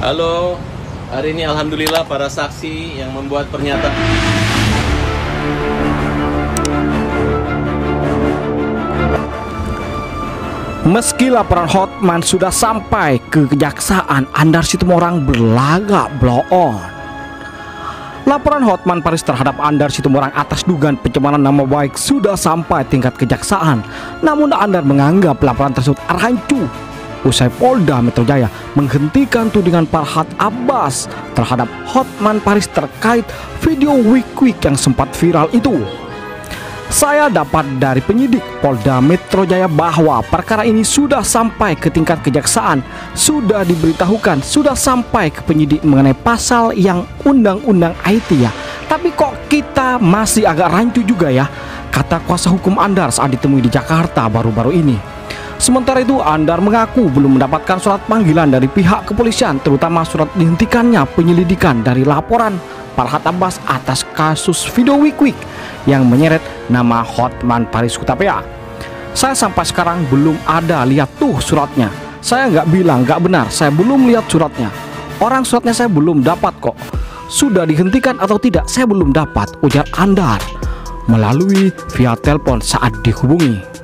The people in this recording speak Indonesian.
Halo, hari ini alhamdulillah para saksi yang membuat pernyataan. Meski laporan Hotman sudah sampai ke kejaksaan, Andar Situmorang berlagak blow on. Laporan Hotman Paris terhadap Andar Situmorang atas dugaan pencemaran nama baik sudah sampai tingkat kejaksaan. Namun Andar menganggap laporan tersebut rancu. Usai Polda Metro Jaya menghentikan tudingan Farhat Abbas terhadap Hotman Paris terkait video wik-wik yang sempat viral itu. Saya dapat dari penyidik Polda Metro Jaya bahwa perkara ini sudah sampai ke tingkat kejaksaan, sudah diberitahukan, sudah sampai ke penyidik mengenai pasal yang undang-undang IT ya. Tapi kok kita masih agak rancu juga ya, kata kuasa hukum Andar saat ditemui di Jakarta baru-baru ini. Sementara itu Andar mengaku belum mendapatkan surat panggilan dari pihak kepolisian, terutama surat dihentikannya penyelidikan dari laporan Farhat Abbas atas kasus video wik-wik yang menyeret nama Hotman Paris Hutapea. Saya sampai sekarang belum ada lihat tuh suratnya. Saya nggak bilang nggak benar, saya belum lihat suratnya. Orang suratnya saya belum dapat kok. Sudah dihentikan atau tidak saya belum dapat, ujar Andar melalui via telepon saat dihubungi.